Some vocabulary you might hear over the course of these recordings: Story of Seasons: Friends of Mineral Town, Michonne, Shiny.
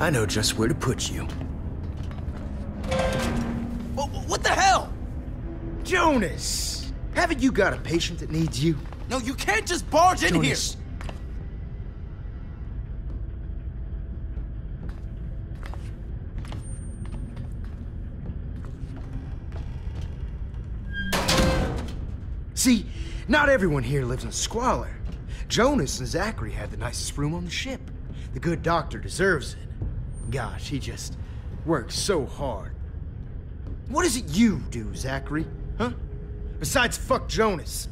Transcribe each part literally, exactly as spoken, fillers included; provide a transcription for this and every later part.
I know just where to put you. What the hell? Jonas! Haven't you got a patient that needs you? No, you can't just barge Jonas. in here! See, not everyone here lives in squalor. Jonas and Zachary had the nicest room on the ship. The good doctor deserves it. Gosh, he just works so hard. What is it you do, Zachary? Huh? Besides, fuck Jonas.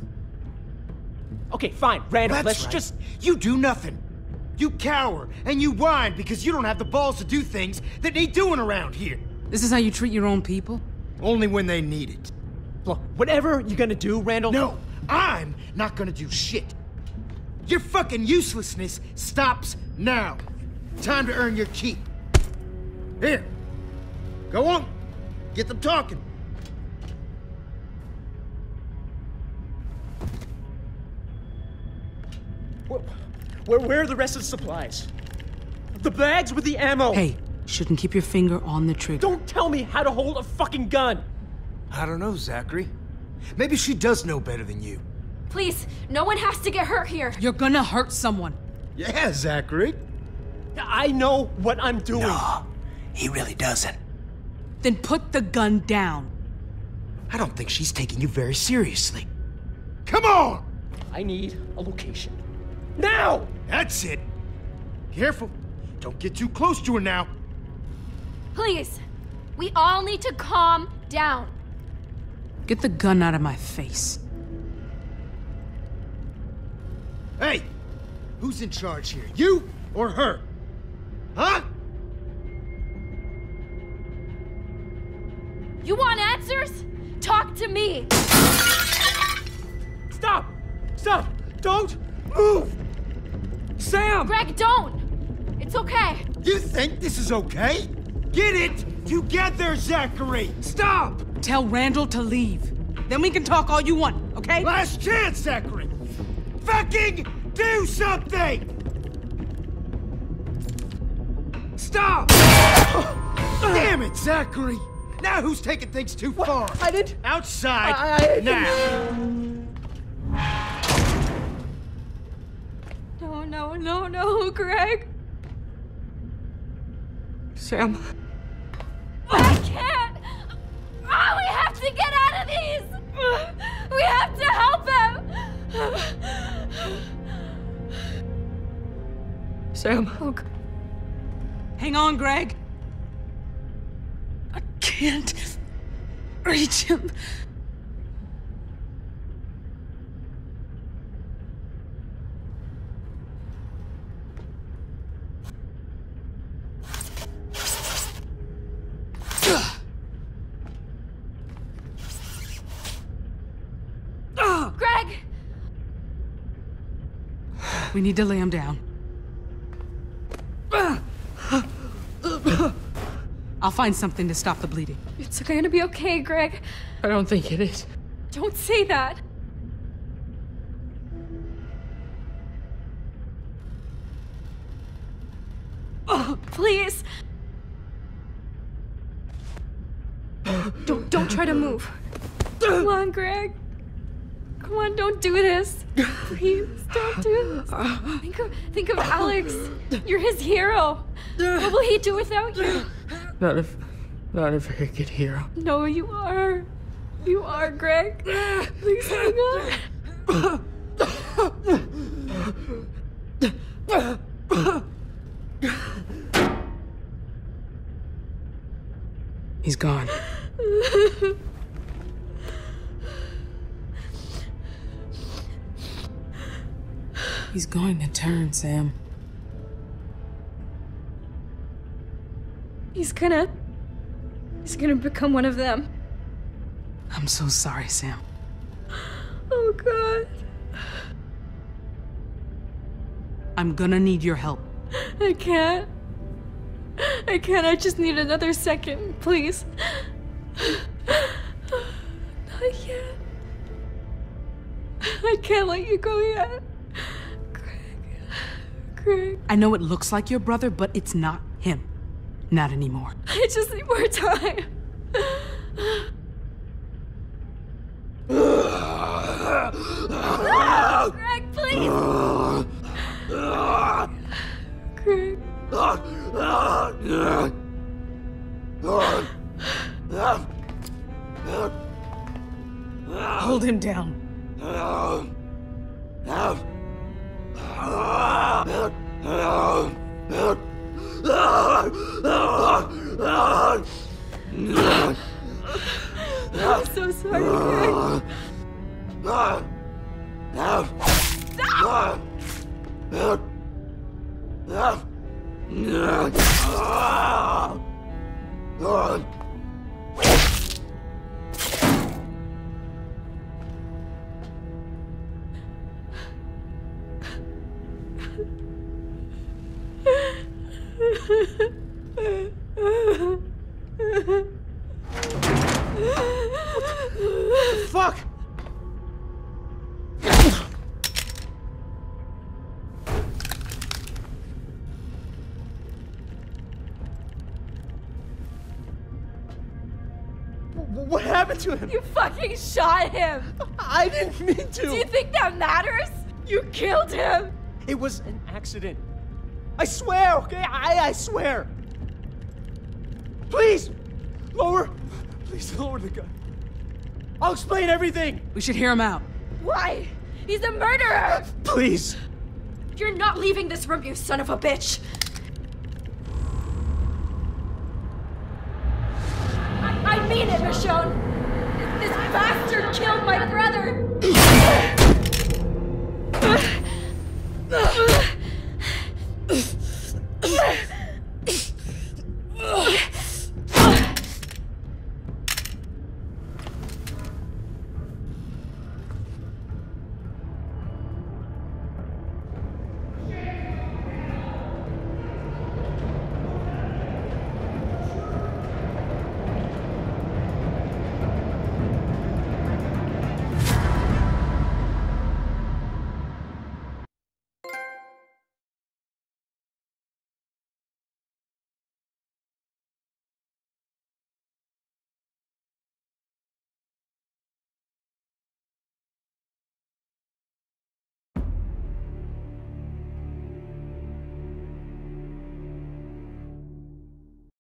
Okay, fine, Randall, let's right. just... You do nothing. You cower and you whine because you don't have the balls to do things that need doing around here. This is how you treat your own people? Only when they need it. Look, whatever you're gonna do, Randall... No, I'm not gonna do shit. Your fucking uselessness stops now. Time to earn your keep. Here. Go on. Get them talking. Where, where, where are the rest of the supplies? The bags with the ammo! Hey, shouldn't keep your finger on the trigger. Don't tell me how to hold a fucking gun! I don't know, Zachary. Maybe she does know better than you. Please, no one has to get hurt here. You're gonna hurt someone. Yeah, Zachary. I know what I'm doing. No, he really doesn't. Then put the gun down. I don't think she's taking you very seriously. Come on! I need a location. Now! That's it. Careful. Don't get too close to her now. Please. We all need to calm down. Get the gun out of my face. Hey! Who's in charge here? You or her? Huh? You want answers? Talk to me! Stop! Stop! Don't move! Sam! Greg, don't! It's okay! You think this is okay? Get it together, Zachary! Stop! Tell Randall to leave. Then we can talk all you want, okay? Last chance, Zachary! Fucking do something! Stop! Damn it, Zachary! Now who's taking things too what? far? I didn't... Outside, I, I now! No, no, no, no, Greg. Sam. I can't! Oh, we have to get out of these! We have to help him! Sam. Oh, hang on, Greg. Can't reach him. Greg, we need to lay him down. I'll find something to stop the bleeding. It's going to be okay, Greg. I don't think it is. Don't say that. Oh, please. Don't, don't try to move. Come on, Greg. Come on, don't do this. Please, don't do this. Think of, think of Alex. You're his hero. What will he do without you? Not if, not if I could hear him. No, you are. You are, Greg. Please hang on. He's gone. He's going to turn, Sam. He's gonna... He's gonna become one of them. I'm so sorry, Sam. Oh, God. I'm gonna need your help. I can't. I can't. I just need another second, please. Not yet. I can't let you go yet. Greg. Greg. I know it looks like your brother, but it's not him. Not anymore. I just need more time. No, Greg, please. Greg. Hold him down. I'm so sorry, Greg. Stop! Fuck! What happened to him? You fucking shot him! I didn't mean to! Do you think that matters? You killed him! It was an accident. I swear, okay? I, I swear! Please! Lower! Please lower the gun. I'll explain everything! We should hear him out. Why? He's a murderer! Please! You're not leaving this room, you son of a bitch! I, I mean it, Michonne! This, this bastard killed my brother!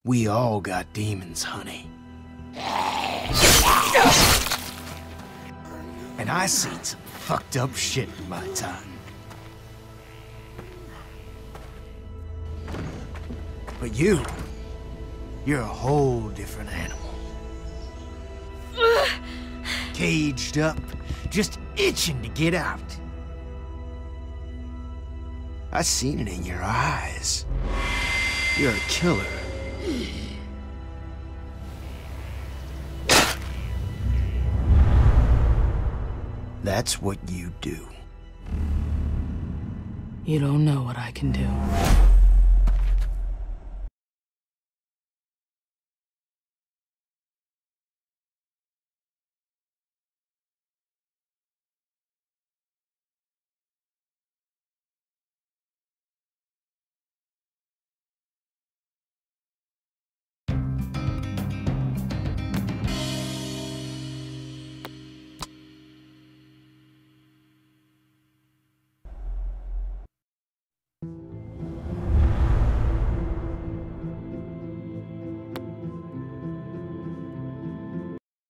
We all got demons, honey. And I seen some fucked up shit in my time. But you, you're a whole different animal. Caged up, just itching to get out. I seen it in your eyes. You're a killer. That's what you do. You don't know what I can do.